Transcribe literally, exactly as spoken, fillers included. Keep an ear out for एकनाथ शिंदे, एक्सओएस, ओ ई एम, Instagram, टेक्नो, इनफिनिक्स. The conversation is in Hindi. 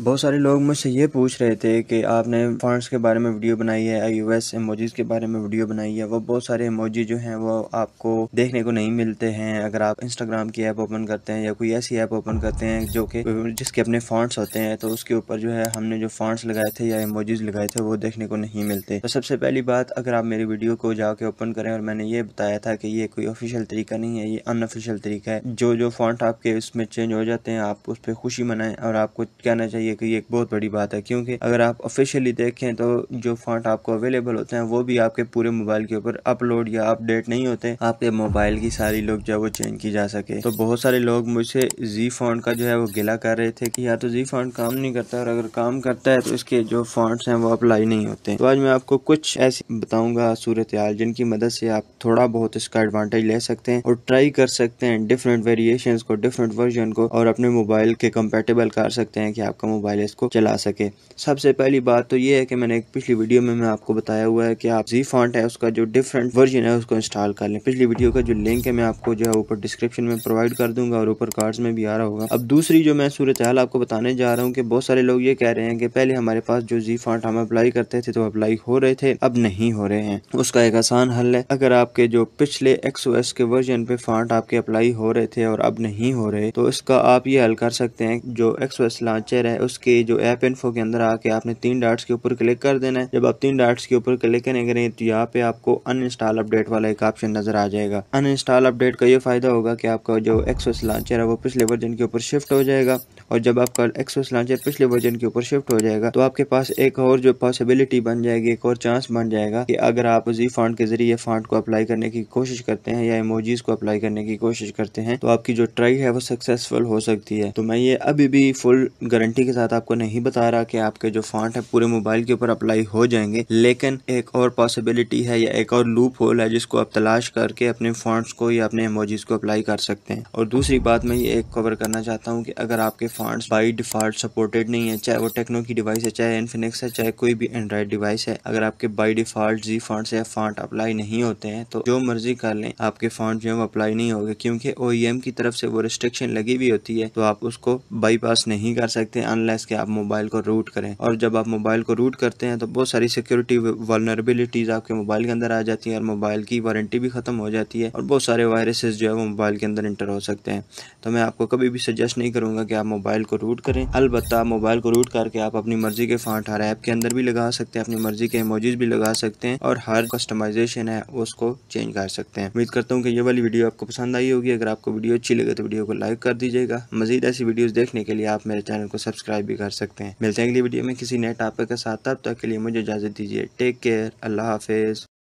बहुत सारे लोग मुझसे ये पूछ रहे थे कि आपने फॉन्ट्स के बारे में वीडियो बनाई है, आईयूएस इमोजीज़ के बारे में वीडियो बनाई है। वो बहुत सारे इमोजी जो हैं वो आपको देखने को नहीं मिलते हैं अगर आप इंस्टाग्राम की ऐप ओपन करते हैं या कोई ऐसी ऐप ओपन करते हैं जो कि जिसके अपने फॉन्ट्स होते हैं, तो उसके ऊपर जो है हमने जो फॉन्ट्स लगाए थे या इमोजीज़ लगाए थे वो देखने को नहीं मिलते। तो सबसे पहली बात, अगर आप मेरी वीडियो को जाके ओपन करें, और मैंने ये बताया था कि ये कोई ऑफिशियल तरीका नहीं है, ये अनऑफिशियल तरीका है। जो जो फॉन्ट आपके उसमें चेंज हो जाते हैं आप उस पर खुशी मनाएं, और आपको कहना चाहिए कि ये एक बहुत बड़ी बात है, क्योंकि अगर आप ऑफिशियली देखें तो जो फॉन्ट आपको अवेलेबल होते हैं वो भी आपके पूरे मोबाइल के ऊपर अपलोड या अपडेट नहीं होते, आपके मोबाइल की सारी लोग जो है वो चेंज की जा सके। तो बहुत सारे लोग मुझसे जी फॉन्ट का जो है वो गिला कर रहे थे कि या तो जी फॉन्ट काम नहीं करता, और अगर काम करता है तो इसके जो फॉन्ट्स हैं वो अप्लाई नहीं होते। तो आज मैं आपको कुछ ऐसी बताऊंगा सूरत हाल जिनकी मदद से आप थोड़ा बहुत इसका एडवांटेज ले सकते हैं और ट्राई कर सकते हैं डिफरेंट वेरिएशन को, डिफरेंट वर्जन को, और अपने मोबाइल के कंपेटेबल कर सकते हैं कि आपका मोबाइल इसको चला सके। सबसे पहली बात तो ये है कि मैंने पिछली वीडियो में मैं आपको बताया हुआ है कि आप जी फॉन्ट है उसका जो डिफरेंट वर्जन है उसको इंस्टॉल कर लें। पिछली वीडियो का जो लिंक है मैं आपको जो है ऊपर डिस्क्रिप्शन में प्रोवाइड कर दूंगा और ऊपर कार्ड्स में भी आ रहा होगा। अब दूसरी जो मैं सूरत हाल आपको बताने जा रहा हूँ कि बहुत सारे लोग ये कह रहे हैं कि पहले हमारे पास जो जी फॉन्ट हम अप्लाई करते थे तो अप्लाई हो रहे थे, अब नहीं हो रहे हैं। उसका एक आसान हल है, अगर आपके जो पिछले एक्सओएस के वर्जन पे फॉन्ट आपके अप्लाई हो रहे थे और अब नहीं हो रहे, तो इसका आप ये हल कर सकते हैं, जो एक्सओएस लॉन्चर है उसके जो ऐप इन्फो के अंदर आके आपने तीन डॉट्स के ऊपर क्लिक कर देना है। जब आप तीन डॉट्स के ऊपर क्लिक करेंगे तो यहाँ पे आपको अनइंस्टॉल अपडेट वाला एक ऑप्शन नजर आ जाएगा। अनइंस्टॉल अपडेट का ये फायदा होगा कि आपका जो एक्सओएस लॉन्चर है वो पिछले वर्जन के ऊपर शिफ्ट हो जाएगा, और जब आपका एक्सओएस लॉन्चर पिछले वर्जन के ऊपर शिफ्ट हो जाएगा तो आपके पास एक और जो पॉसिबिलिटी बन जाएगी, एक और चांस बन जाएगा कि अगर आप जी फॉन्ट के जरिए फॉन्ट को अप्लाई करने की कोशिश करते हैं या इमोजीज को अप्लाई करने की कोशिश करते हैं तो आपकी जो ट्राई है वो सक्सेसफुल हो सकती है। तो मैं ये अभी भी फुल गारंटी के साथ आपको नहीं बता रहा कि आपके जो फॉन्ट है पूरे मोबाइल के ऊपर अप्लाई हो जाएंगे, लेकिन एक और पॉसिबिलिटी है या एक और लूप होल है जिसको आप तलाश करके अपने फॉन्ट्स को या अपने इमोजीज को अप्लाई कर सकते हैं। और दूसरी बात मैं ये एक कवर करना चाहता हूँ कि अगर आपके फॉन्ट्स बाई डिफॉल्ट सपोर्टेड नहीं है, चाहे वो टेक्नो की डिवाइस है, चाहे इनफिनिक्स है, चाहे कोई भी एंड्राइड डिवाइस है, अगर आपके बाई डिफॉल्ट जी फॉन्ट्स या फॉन्ट अप्लाई नहीं होते हैं तो जो मर्जी कर लें आपके फॉन्ट जो है अप्लाई नहीं होंगे, क्योंकि ओ ई एम की तरफ से वो रिस्ट्रिक्शन लगी हुई होती है, तो आप उसको बाईपास नहीं कर सकते अनलेस कि आप मोबाइल को रूट करें। और जब आप मोबाइल को रूट करते हैं तो बहुत सारी सिक्योरिटी वल्नरेबिलिटीज आपके मोबाइल के अंदर आ जाती है और मोबाइल की वारंटी भी खत्म हो जाती है, और बहुत सारे वायरसेस जो है वो मोबाइल के अंदर इंटर हो सकते हैं। तो मैं आपको कभी भी सजेस्ट नहीं करूंगा कि आप मोबाइल को रूट करें। अलबत्ता मोबाइल को रूट करके आप अपनी मर्जी के फॉन्ट हर ऐप के अंदर भी लगा सकते हैं, अपनी मर्जी के इमोजीज भी लगा सकते हैं, और हर कस्टमाइजेशन है उसको चेंज कर सकते हैं। उम्मीद करता हूँ कि ये वाली वीडियो आपको पसंद आई होगी। अगर आपको वीडियो अच्छी लगे तो वीडियो को लाइक कर दीजिएगा। मजीद ऐसी वीडियोस देखने के लिए आप मेरे चैनल को सब्सक्राइब भी कर सकते हैं। मिलते हैं अगली वीडियो में किसी नए टॉपिक के साथ, तब तक के लिए मुझे इजाजत दीजिए। टेक केयर, अल्लाह हाफिज।